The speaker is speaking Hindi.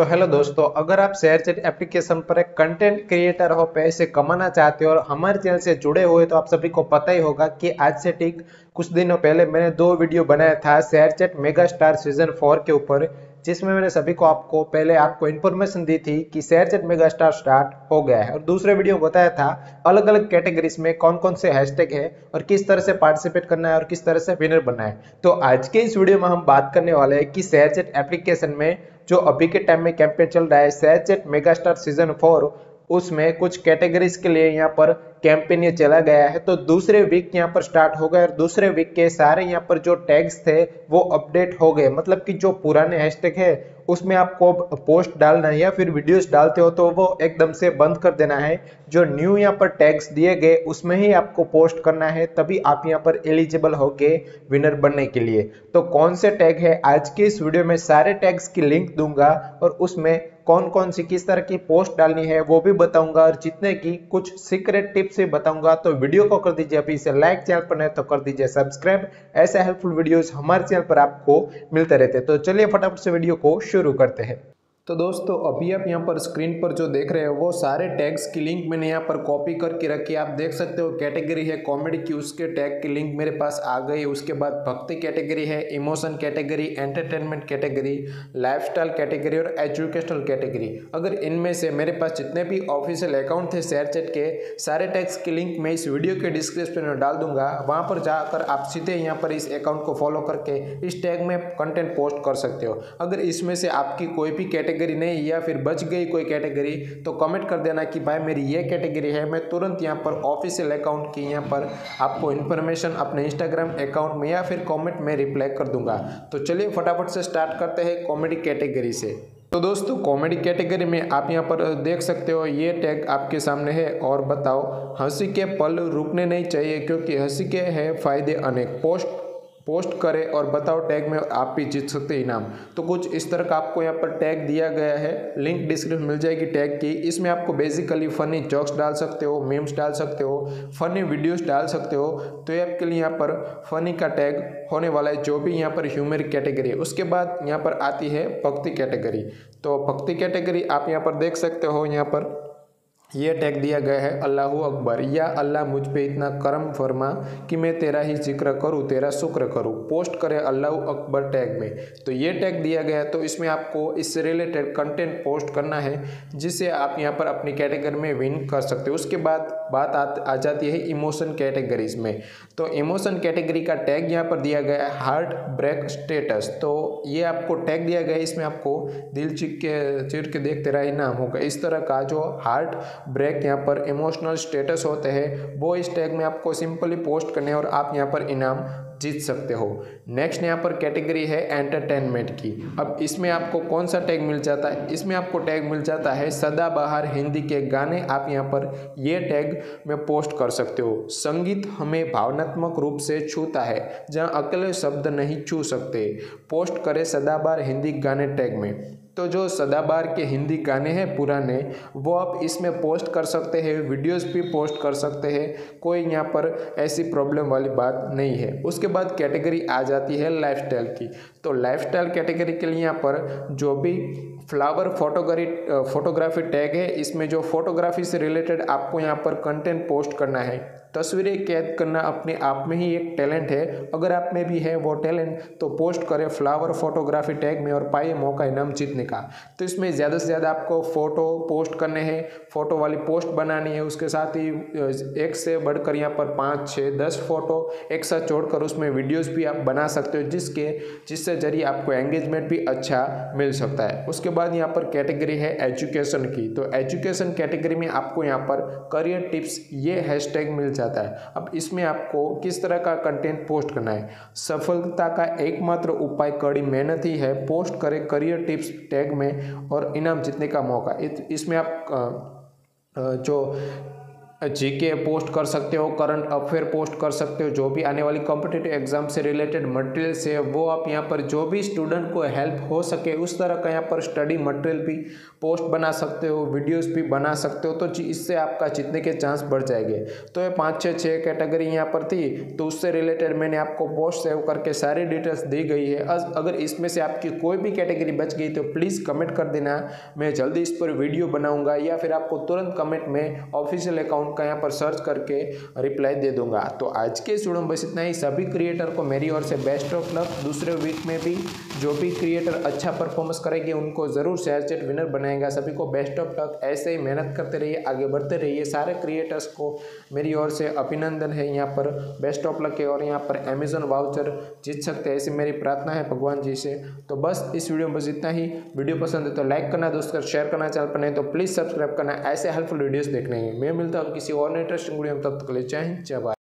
तो हेलो दोस्तों, अगर आप शेयरचैट एप्लीकेशन पर एक कंटेंट क्रिएटर हो, पैसे कमाना चाहते हो और हमारे चैनल से जुड़े हुए, तो आप सभी को पता ही होगा कि आज से ठीक कुछ दिनों पहले मैंने 2 वीडियो बनाया था शेयरचैट मेगा स्टार सीजन 4 के ऊपर, जिसमें मैंने सभी को आपको इन्फॉर्मेशन दी थी कि शेयरचैट मेगा स्टार स्टार्ट हो गया है और दूसरे वीडियो में बताया था अलग अलग कैटेगरीज में कौन कौन से हैशटैग है और किस तरह से पार्टिसिपेट करना है और किस तरह से विनर बनना है। तो आज के इस वीडियो में हम बात करने वाले हैं कि शेयरचैट एप्लीकेशन में जो अभी के टाइम में कैंपेन चल रहा है शेयरचैट मेगा स्टार सीजन 4, उसमें कुछ कैटेगरीज के लिए यहाँ पर कैंपेन ये चला गया है। तो दूसरे वीक यहाँ पर स्टार्ट हो गया और दूसरे वीक के सारे यहाँ पर जो टैग्स थे वो अपडेट हो गए, मतलब कि जो पुराने हैशटैग है उसमें आपको पोस्ट डालना है या फिर वीडियोस डालते हो तो वो एकदम से बंद कर देना है। जो न्यू यहाँ पर टैग्स दिए गए उसमें ही आपको पोस्ट करना है, तभी आप यहाँ पर एलिजिबल होके विनर बनने के लिए। तो कौन से टैग है, आज के इस वीडियो में सारे टैग्स की लिंक दूंगा और उसमें कौन कौन सी किस तरह की पोस्ट डालनी है वो भी बताऊंगा और जितने की कुछ सीक्रेट टिप्स भी बताऊंगा। तो वीडियो को कर दीजिए अभी से लाइक, चैनल पर नए तो कर दीजिए सब्सक्राइब, ऐसे हेल्पफुल वीडियोस हमारे चैनल पर आपको मिलते रहते हैं। तो चलिए फटाफट से वीडियो को शुरू करते हैं। तो दोस्तों अभी आप यहाँ पर स्क्रीन पर जो देख रहे हो वो सारे टैग्स की लिंक मैंने यहाँ पर कॉपी करके रखी है। आप देख सकते हो कैटेगरी है कॉमेडी की, उसके टैग की लिंक मेरे पास आ गई। उसके बाद भक्ति कैटेगरी है, emotion category, entertainment category, lifestyle category और एजुकेशनल कैटेगरी। अगर इनमें से मेरे पास जितने भी ऑफिशियल अकाउंट थे शेयरचैट के, सारे टैग्स की लिंक मैं इस वीडियो के डिस्क्रिप्शन में डाल दूंगा। वहाँ पर जाकर आप सीधे यहाँ पर इस अकाउंट को फॉलो करके इस टैग में कंटेंट पोस्ट कर सकते हो। अगर इसमें से आपकी कोई भी कैटेगरी नहीं या फिर बच गई कोई कैटेगरी तो कमेंट कर देना कि भाई मेरी ये कैटेगरी है, मैं तुरंत यहाँ पर ऑफिशियल अकाउंट की यहाँ पर आपको इन्फॉर्मेशन अपने इंस्टाग्राम अकाउंट में या फिर कमेंट में रिप्लाई कर दूंगा। तो चलिए फटाफट से स्टार्ट करते हैं कॉमेडी कैटेगरी से। तो दोस्तों कॉमेडी कैटेगरी में आप यहाँ पर देख सकते हो ये टैग आपके सामने है और बताओ, हंसी के पल रुकने नहीं चाहिए क्योंकि हंसी के है फायदे अनेक। पोस्ट करें और बताओ टैग में आप भी जीत सकते हैं इनाम। तो कुछ इस तरह का आपको यहाँ पर टैग दिया गया है, लिंक डिस्क्रिप्शन मिल जाएगी टैग की। इसमें आपको बेसिकली फनी जोक्स डाल सकते हो, मीम्स डाल सकते हो, फनी वीडियोस डाल सकते हो। तो ये आपके लिए यहाँ पर फनी का टैग होने वाला है, जो भी यहाँ पर ह्यूमर कैटेगरी। उसके बाद यहाँ पर आती है भक्ति कैटेगरी। तो भक्ति कैटेगरी आप यहाँ पर देख सकते हो, यहाँ पर यह टैग दिया गया है अल्लाह अकबर या अल्लाह मुझ पे इतना करम फरमा कि मैं तेरा ही जिक्र करूँ, तेरा शुक्र करूँ। पोस्ट करें अल्लाह अकबर टैग में। तो ये टैग दिया गया है, तो इसमें आपको इससे रिलेटेड कंटेंट पोस्ट करना है जिससे आप यहाँ पर अपनी कैटेगरी में विन कर सकते हो। उसके बाद बात आ जाती है इमोशन कैटेगरीज में। तो इमोशन कैटेगरी का टैग यहाँ पर दिया गया है हार्ट ब्रेक स्टेटस। तो ये आपको टैग दिया गया है, इसमें आपको दिल चीर के देख तेरा ही नाम होगा, इस तरह का जो हार्ट ब्रेक यहाँ पर इमोशनल स्टेटस होते हैं वो इस टैग में आपको सिंपली पोस्ट करने और आप यहाँ पर इनाम जीत सकते हो। नेक्स्ट यहाँ पर कैटेगरी है एंटरटेनमेंट की। अब इसमें आपको कौन सा टैग मिल जाता है, इसमें आपको टैग मिल जाता है सदाबहार हिंदी के गाने। आप यहाँ पर ये टैग में पोस्ट कर सकते हो। संगीत हमें भावनात्मक रूप से छूता है जहाँ अकेले शब्द नहीं छू सकते। पोस्ट करें सदाबहार हिंदी गाने टैग में। तो जो सदाबहार के हिंदी गाने हैं पुराने वो आप इसमें पोस्ट कर सकते हैं, वीडियोस भी पोस्ट कर सकते हैं, कोई यहाँ पर ऐसी प्रॉब्लम वाली बात नहीं है। उसके बाद कैटेगरी आ जाती है लाइफस्टाइल की। तो लाइफस्टाइल कैटेगरी के लिए यहाँ पर जो भी फ्लावर फोटोग्राफी टैग है, इसमें जो फोटोग्राफी से रिलेटेड आपको यहाँ पर कंटेंट पोस्ट करना है। तस्वीरें कैद करना अपने आप में ही एक टैलेंट है, अगर आप में भी है वो टैलेंट तो पोस्ट करें फ्लावर फोटोग्राफी टैग में और पाए मौका इनाम जीतने का। तो इसमें ज़्यादा से ज़्यादा आपको फ़ोटो पोस्ट करने हैं, फ़ोटो वाली पोस्ट बनानी है, उसके साथ ही एक से बढ़कर यहाँ पर 5, 6, 10 फ़ोटो एक साथ जोड़कर उसमें वीडियोस भी आप बना सकते हो, जिससे जरिए आपको एंगेजमेंट भी अच्छा मिल सकता है। उसके बाद यहाँ पर कैटेगरी है एजुकेशन की। तो एजुकेशन कैटेगरी में आपको यहाँ पर करियर टिप्स ये हैशटैग मिल जाता है। अब इसमें आपको किस तरह का कंटेंट पोस्ट करना है, सफलता का एकमात्र उपाय कड़ी मेहनत ही है। पोस्ट करें करियर टिप्स टैग में और इनाम जीतने का मौका। इसमें आप जो जीके पोस्ट कर सकते हो, करंट अफेयर पोस्ट कर सकते हो, जो भी आने वाली कॉम्पिटिटिव एग्जाम से रिलेटेड मटेरियल्स है वो आप यहाँ पर जो भी स्टूडेंट को हेल्प हो सके उस तरह का यहाँ पर स्टडी मटेरियल भी पोस्ट बना सकते हो, वीडियोस भी बना सकते हो, तो इससे आपका जीतने के चांस बढ़ जाएंगे। तो ये 5-6 कैटेगरी यहाँ पर थी, तो उससे रिलेटेड मैंने आपको पोस्ट सेव करके सारी डिटेल्स दी गई है। अगर इसमें से आपकी कोई भी कैटेगरी बच गई तो प्लीज़ कमेंट कर देना, मैं जल्दी इस पर वीडियो बनाऊँगा या फिर आपको तुरंत कमेंट में ऑफिशियल अकाउंट का यहाँ पर सर्च करके रिप्लाई दे दूंगा। तो आज के स्टूडेंट बस इतना ही। सभी क्रिएटर को मेरी ओर से बेस्ट ऑफ लक। दूसरे वीक में भी जो भी क्रिएटर अच्छा परफॉर्मेंस करेंगे उनको जरूर ShareChat विनर बनाएगा। सभी को बेस्ट ऑफ लक, ऐसे ही मेहनत करते रहिए, आगे बढ़ते रहिए। सारे क्रिएटर्स को मेरी ओर से अभिनंदन है, यहाँ पर बेस्ट ऑफ लक है और यहाँ पर Amazon वाउचर जीत सकते हैं, ऐसी मेरी प्रार्थना है भगवान जी से। तो बस इस वीडियो में बस इतना ही। वीडियो पसंद है तो लाइक करना, दोस्तों शेयर करना, चैनल पर नहीं तो प्लीज़ सब्सक्राइब करना। ऐसे हेल्पफुल वीडियोज़ देखने मैं मिलता हूँ किसी और इंटरेस्टिंग वीडियो में। तब तक के लिए जय हिंद, जय भारत।